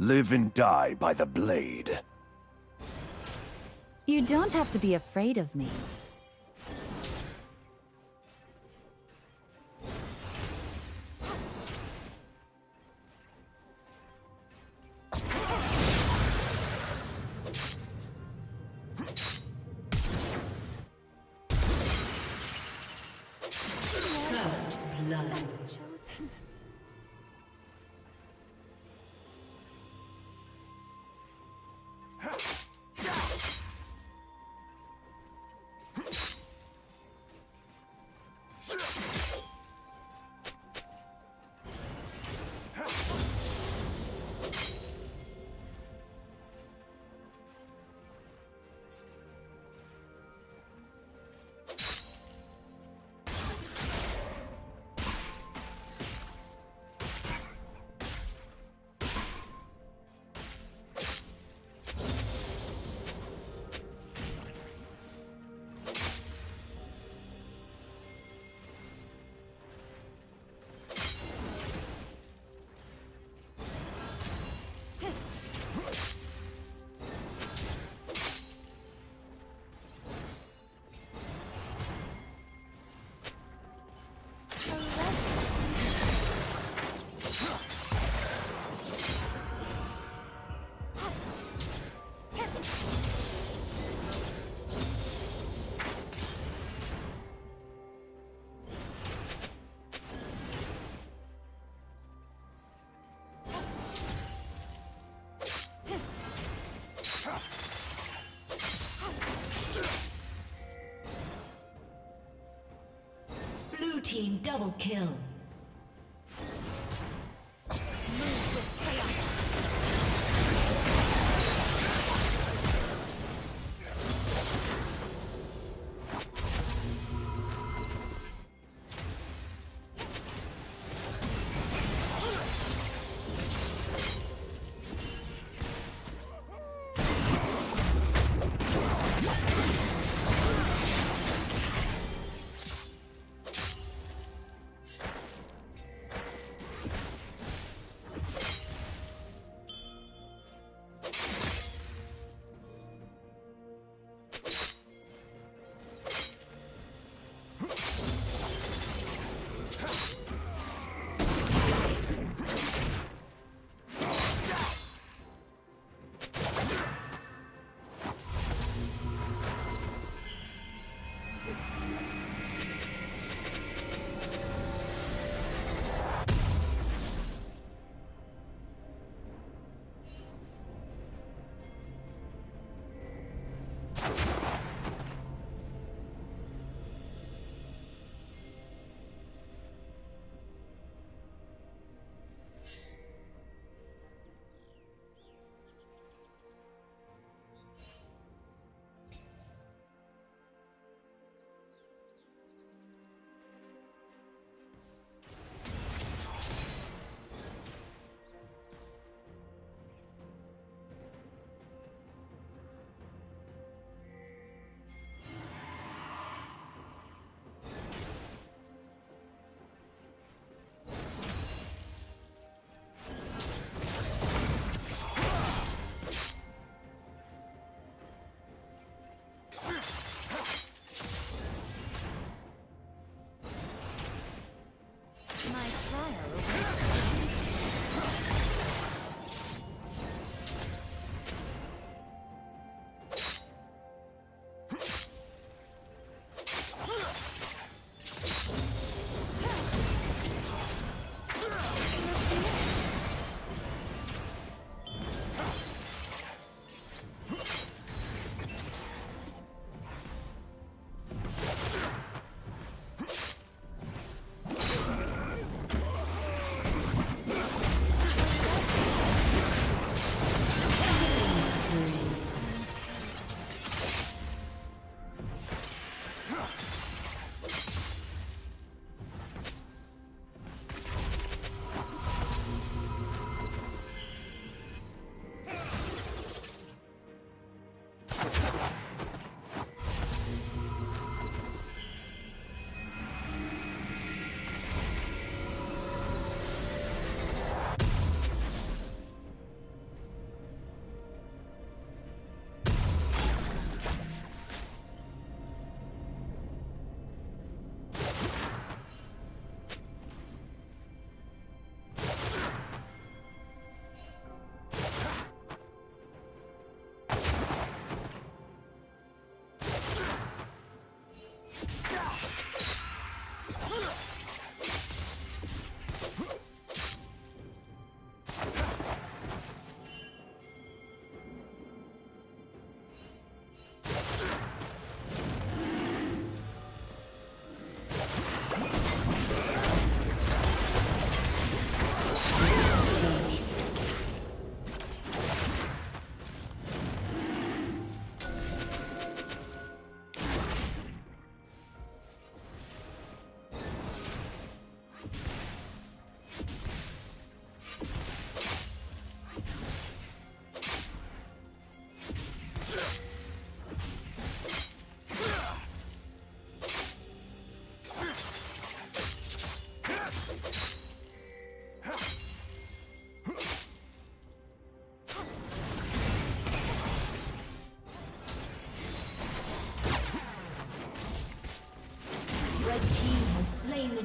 Live and die by the blade. You don't have to be afraid of me. Team double kill.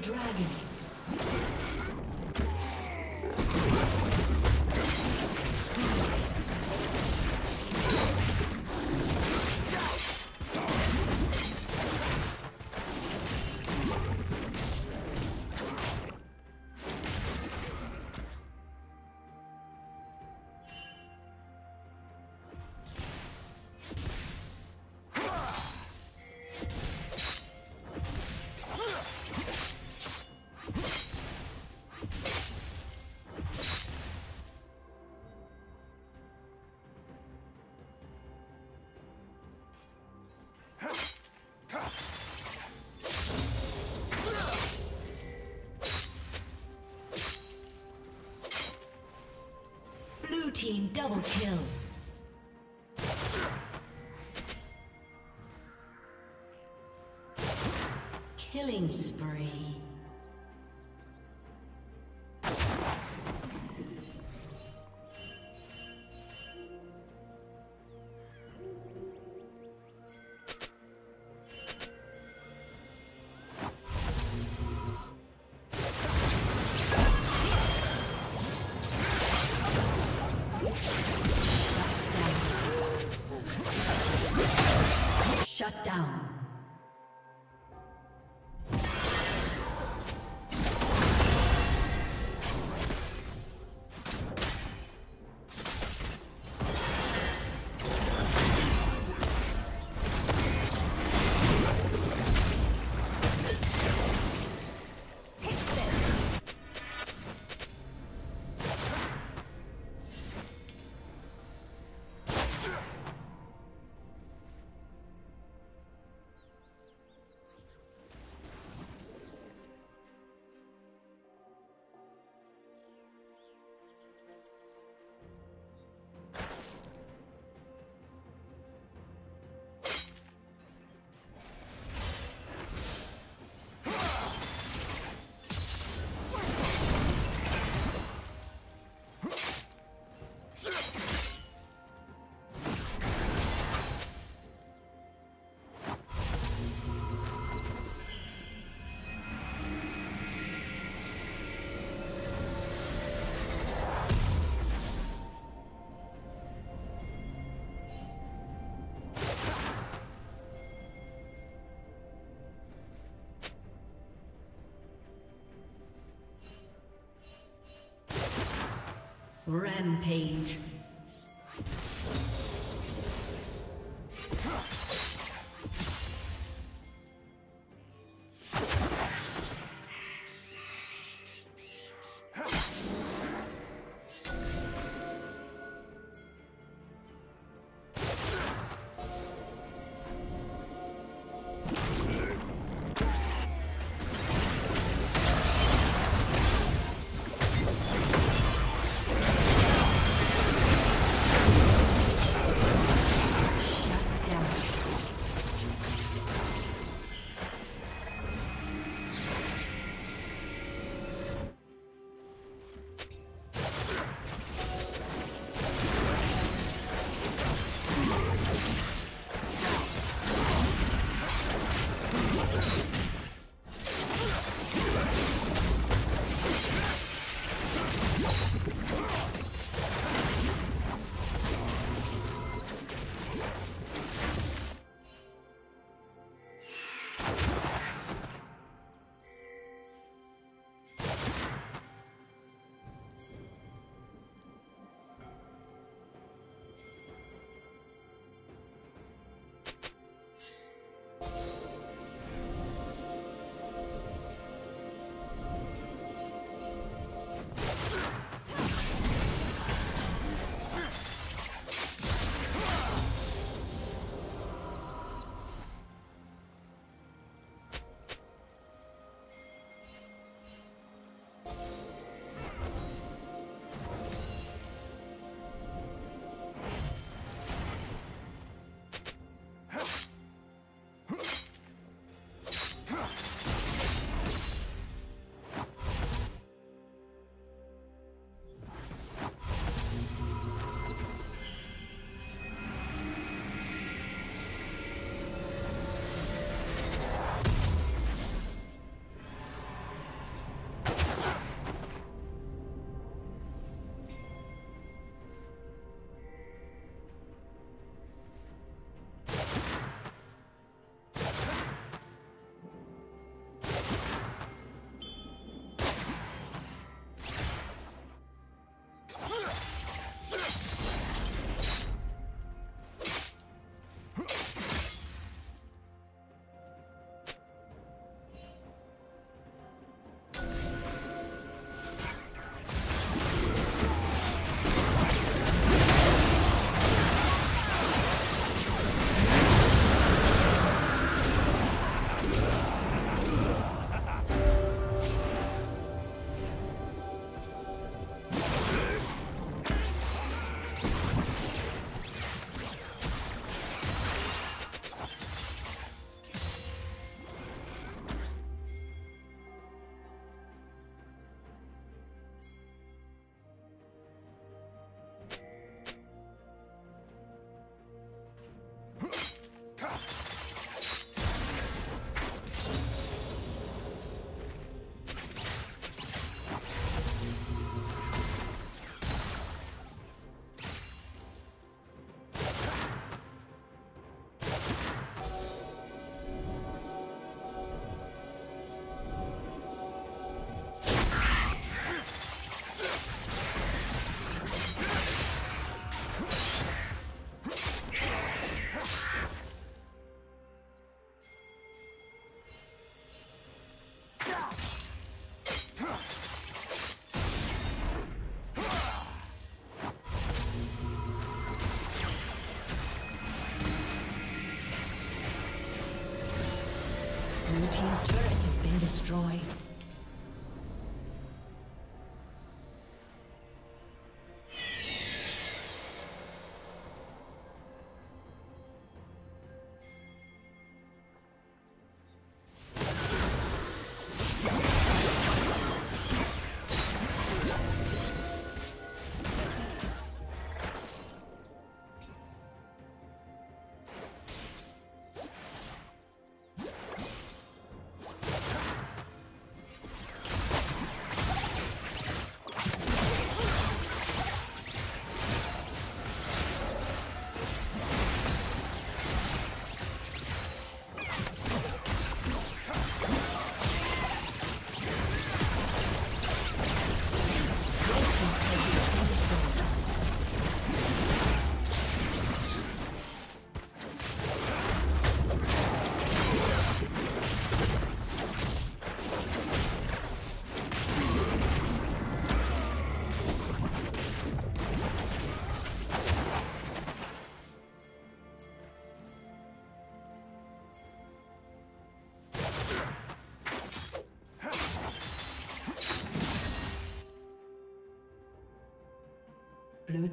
dragon. Team double kill. Killing spree. Shut down. Rampage. Yeah. team's turret has been destroyed. Blue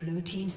Blue team's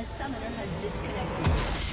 A summoner has disconnected.